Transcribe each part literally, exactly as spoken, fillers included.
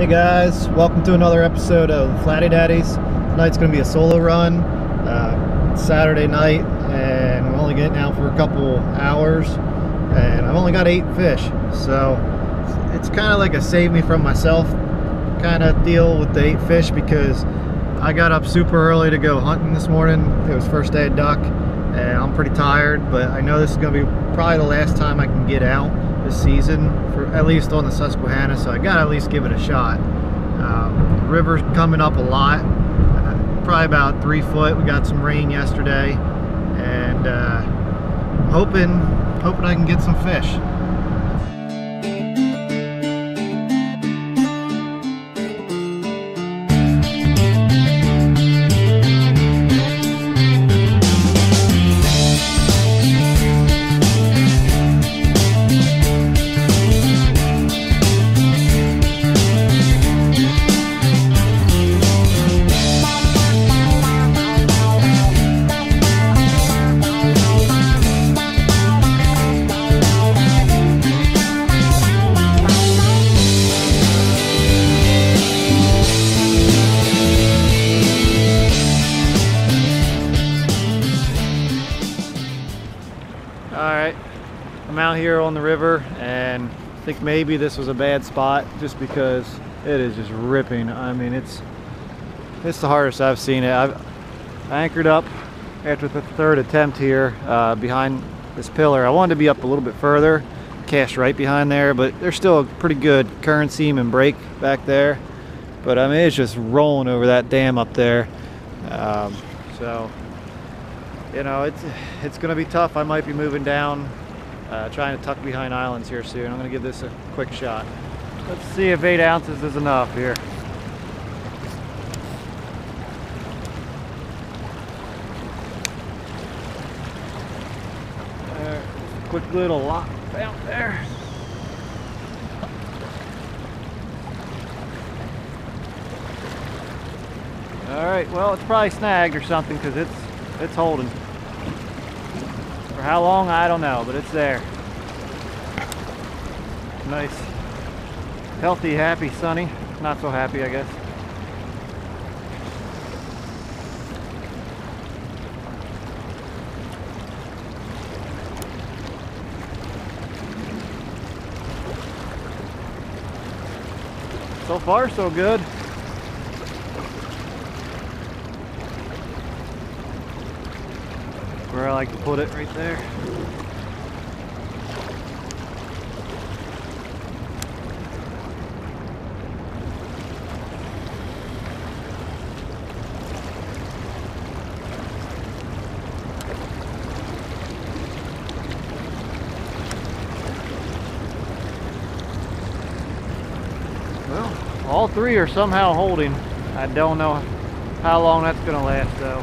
Hey guys, welcome to another episode of Flatty Daddies. Tonight's going to be a solo run. Uh, it's Saturday night and I'm only getting out for a couple hours and I've only got eight fish. So it's, it's kind of like a save me from myself kind of deal with the eight fish because I got up super early to go hunting this morning. It was first day of duck and I'm pretty tired, but I know this is going to be probably the last time I can get out this season, for at least on the Susquehanna, so I gotta at least give it a shot. Um, river's coming up a lot, uh, probably about three foot. We got some rain yesterday, and uh, hoping, hoping I can get some fish. Out here on the river, and I think maybe this was a bad spot just because it is just ripping. I mean, it's it's the hardest I've seen it. I've I anchored up after the third attempt here uh, behind this pillar. I wanted to be up a little bit further, cast right behind there, but there's still a pretty good current seam and break back there. But I mean, it's just rolling over that dam up there. Um, so you know, it's it's gonna be tough. I might be moving down. Uh, trying to tuck behind islands here soon. I'm going to give this a quick shot. Let's see if eight ounces is enough here. There, just a quick little lop out there. All right, well, it's probably snagged or something because it's it's holding. For how long, I don't know, but it's there. Nice, healthy, happy, sunny. Not so happy, I guess. So far, so good. Where I like to put it right there. Well, all three are somehow holding. I don't know how long that's going to last though.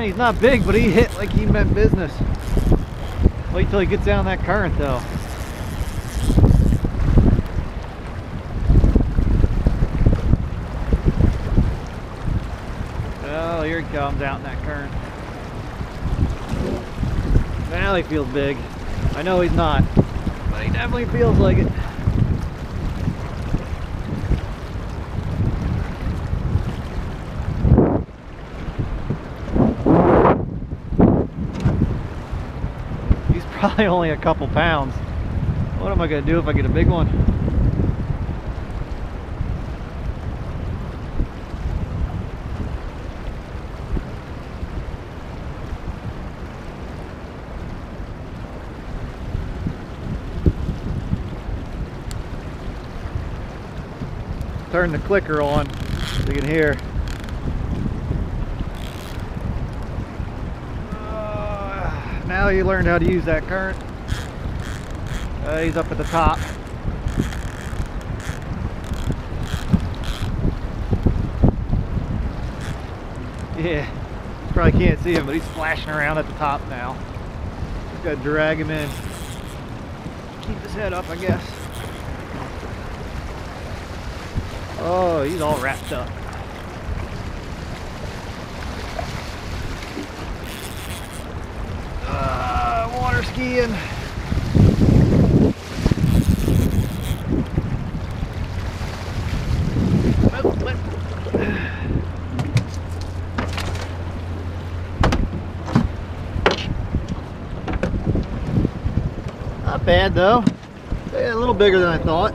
He's not big, but he hit like he meant business. Wait till he gets down that current though. Oh, here he comes out in that current. Now he feels big. I know he's not, but he definitely feels like it. Probably only a couple pounds. What am I going to do if I get a big one? Turn the clicker on so you can hear. Now you learned how to use that current. Uh, he's up at the top. Yeah, probably can't see him, but he's flashing around at the top now. Just gotta drag him in. Keep his head up, I guess. Oh, he's all wrapped up. skiing. Not bad though. Yeah, a little bigger than I thought.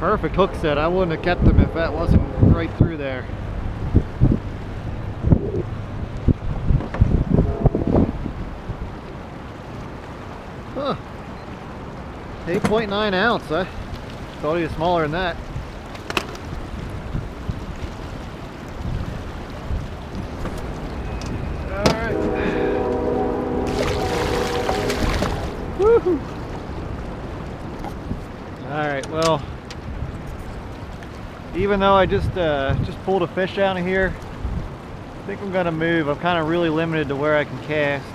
Perfect hook set. I wouldn't have kept them if that wasn't right through there. Huh. eight point nine ounce. I thought he was smaller than that. Alright. Woohoo! Alright, well, even though I just uh, just pulled a fish out of here, I think I'm gonna move. I'm kind of really limited to where I can cast.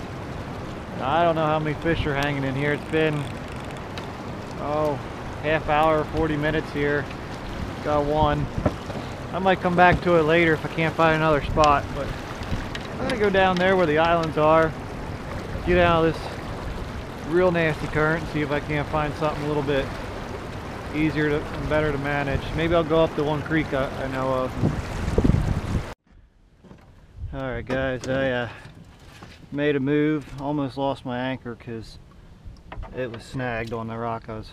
I don't know how many fish are hanging in here. It's been, oh, half hour, forty minutes here. Got one. I might come back to it later if I can't find another spot, but I'm gonna go down there where the islands are, get out of this real nasty current and see if I can't find something a little bit easier to, and better to manage. Maybe I'll go up to one creek I, I know of. Alright guys, I uh, made a move, almost lost my anchor because it was snagged on the rock I was,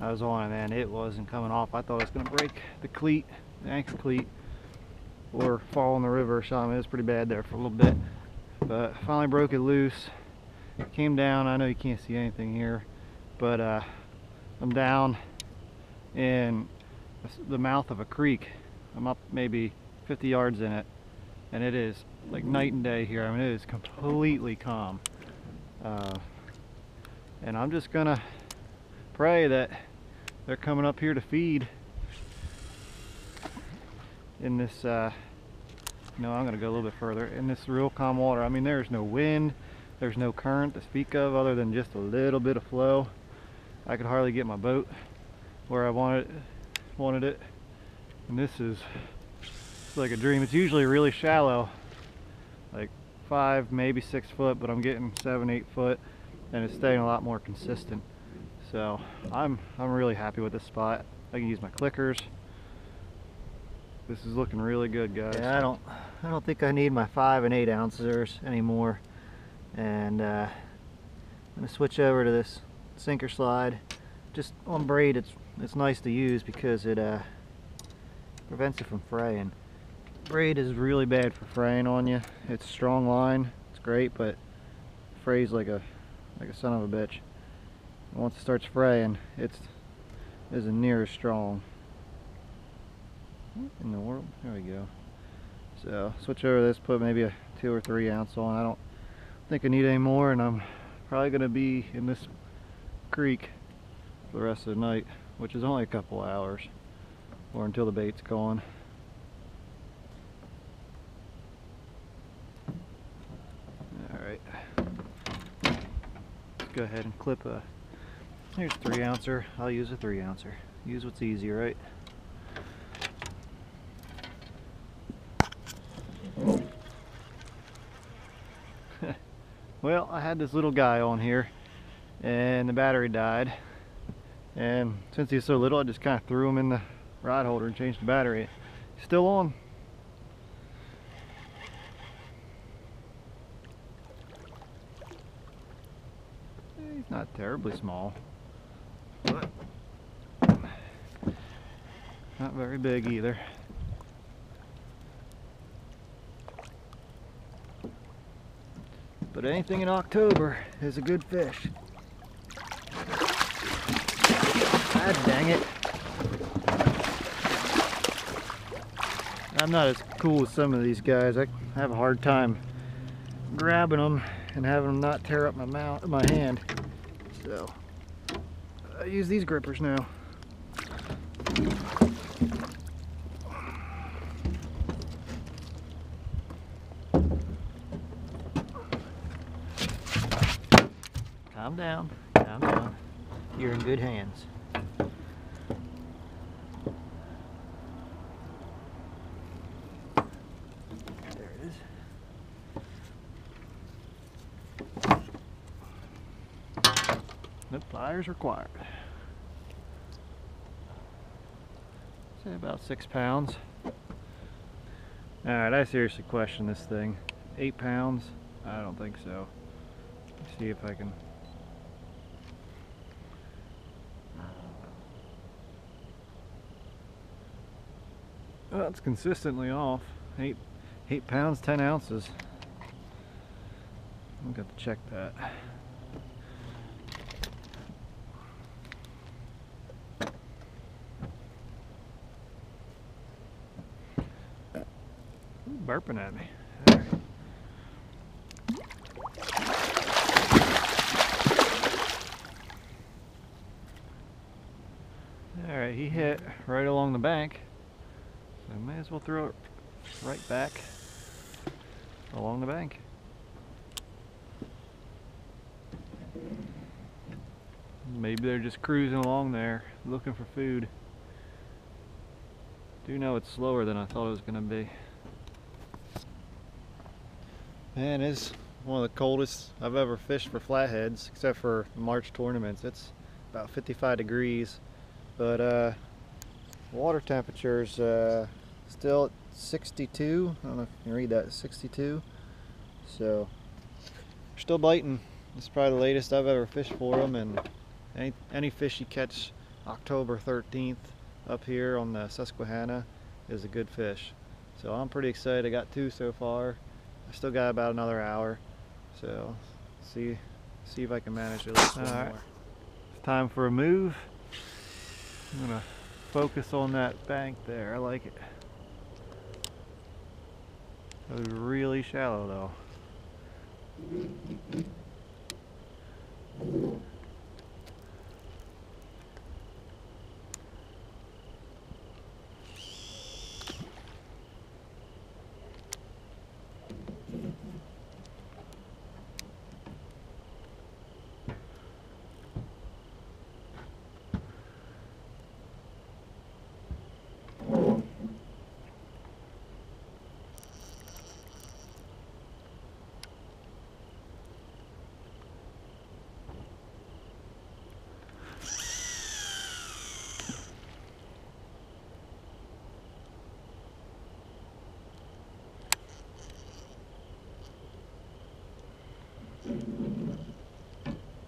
I was on, and man, it wasn't coming off. I thought it was going to break the cleat, the anchor cleat, or fall in the river or something. It was pretty bad there for a little bit, but finally broke it loose, came down. I know you can't see anything here, but uh, I'm down in the mouth of a creek. I'm up maybe fifty yards in it, and it is like night and day here. I mean, it is completely calm, uh, and I'm just gonna pray that they're coming up here to feed in this uh, no, I'm gonna go a little bit further in this real calm water. I mean, there's no wind, there's no current to speak of other than just a little bit of flow. I could hardly get my boat where I wanted wanted it, and this is like a dream. It's usually really shallow, like five, maybe six foot, but I'm getting seven, eight foot, and it's staying a lot more consistent. So I'm I'm really happy with this spot. I can use my clickers. This is looking really good, guys. Yeah, I don't I don't think I need my five and eight ounces anymore, and uh, I'm gonna switch over to this sinker slide. Just on braid, it's it's nice to use because it uh, prevents it from fraying. Braid is really bad for fraying on you. It's a strong line, it's great, but it frays like a like a son of a bitch. And once it starts fraying, it's isn't near as strong. What in the world? There we go. So switch over this, put maybe a two or three ounce on. I don't think I need any more, and I'm probably gonna be in this creek the rest of the night, which is only a couple hours, or until the bait's gone. Alright, let's go ahead and clip a, here's a three ouncer, I'll use a three ouncer. Use what's easy, right? Well, I had this little guy on here, and the battery died. And since he's so little, I just kind of threw him in the rod holder and changed the battery. Still on. He's not terribly small, but not very big either. But anything in October is a good fish. God dang it. I'm not as cool as some of these guys. I have a hard time grabbing them and having them not tear up my mount, my hand. So I use these grippers now. Calm down, calm down. You're in good hands. No pliers required. Say about six pounds. Alright, I seriously question this thing. Eight pounds? I don't think so. Let's see if I can. Well, it's consistently off. Eight, eight pounds, ten ounces. I'm gonna have to check that. Ooh, burping at me. All right. All right, he hit right along the bank. So may as well throw it right back along the bank. Maybe they're just cruising along there looking for food. I do know it's slower than I thought it was going to be. Man, it's one of the coldest I've ever fished for flatheads, except for March tournaments. It's about fifty-five degrees, but uh, water temperature's uh, still at sixty-two. I don't know if you can read that, sixty-two. So we're still biting. It's probably the latest I've ever fished for them, and any, any fish you catch October thirteenth up here on the Susquehanna is a good fish. So I'm pretty excited. I got two so far. I still got about another hour, so see see if I can manage at least one more. It's time for a move. I'm gonna focus on that bank there. I like it. It was really shallow though. Doesn't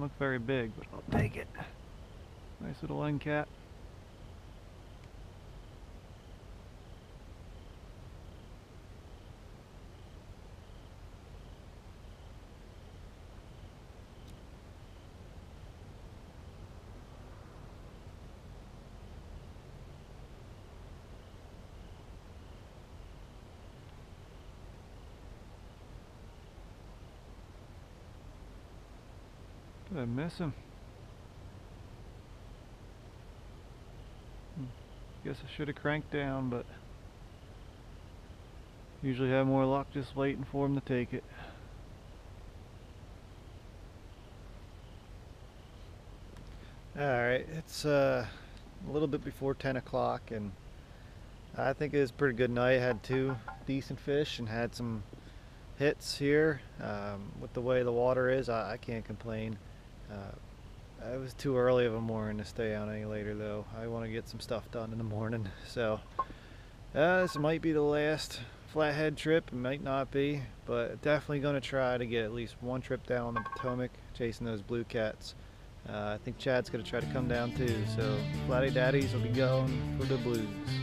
look very big, but I'll take it. Nice little end cap. I miss him. Guess I should have cranked down, but usually have more luck just waiting for him to take it. Alright, it's uh, a little bit before ten o'clock, and I think it was a pretty good night. I had two decent fish and had some hits here. Um, with the way the water is, I, I can't complain. Uh, it was too early of a morning to stay out any later though. I want to get some stuff done in the morning, so uh, this might be the last flathead trip. It might not be, but definitely going to try to get at least one trip down the Potomac chasing those blue cats. Uh, I think Chad's going to try to come down too, so Flatty Daddies will be going for the blues.